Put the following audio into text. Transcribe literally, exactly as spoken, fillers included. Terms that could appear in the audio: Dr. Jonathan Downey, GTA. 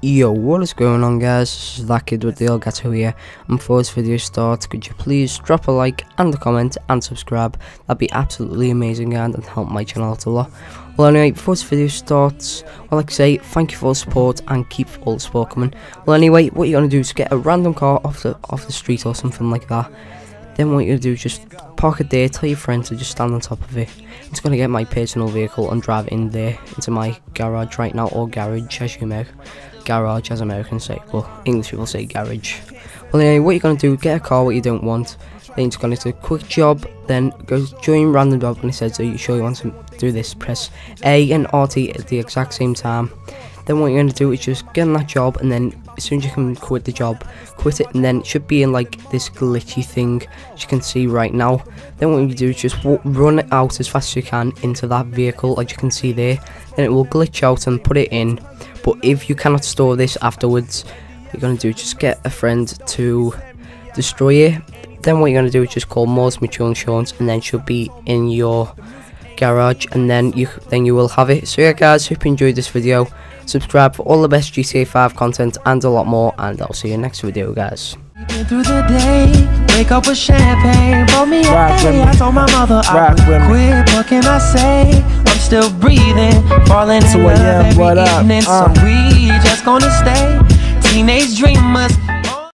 Yo, what is going on guys, this is that kid with the old ghetto here, and before this video starts, could you please drop a like and a comment and subscribe? That'd be absolutely amazing and it'd help my channel out a lot. Well anyway, before this video starts, well, like I say, thank you for the support and keep all the support coming. Well anyway, what you're gonna do is get a random car off the off the street or something like that. Then what you're gonna do is just park it there, tell your friend to just stand on top of it. I'm just gonna get my personal vehicle and drive in there into my garage right now, or garage as you may, garage as Americans say, well English people say garage. Well anyway, what you're gonna do, get a car what you don't want, then you're just gonna do a quick job, then go join random job when it says, are you sure you want to do this? Press A and R T at the exact same time. Then what you're going to do is just get on that job, and then as soon as you can quit the job, quit it, and then it should be in like this glitchy thing as you can see right now. Then what you do is just walk, run it out as fast as you can into that vehicle like you can see there, then it will glitch out and put it in. But if you cannot store this afterwards, what you're going to do is just get a friend to destroy it. Then what you're going to do is just call Moore's Mutual Insurance, and then it should be in your garage, and then you then you will have it. So yeah guys, hope you enjoyed this video. Subscribe for all the best G T A five content and a lot more, and I'll see you next video guys. Through the day, wake up with champagne, roll me a A. I told my mother I would quit, what can I say? I'm still breathing, falling in love every evening, so we just gonna stay teenage dreamers.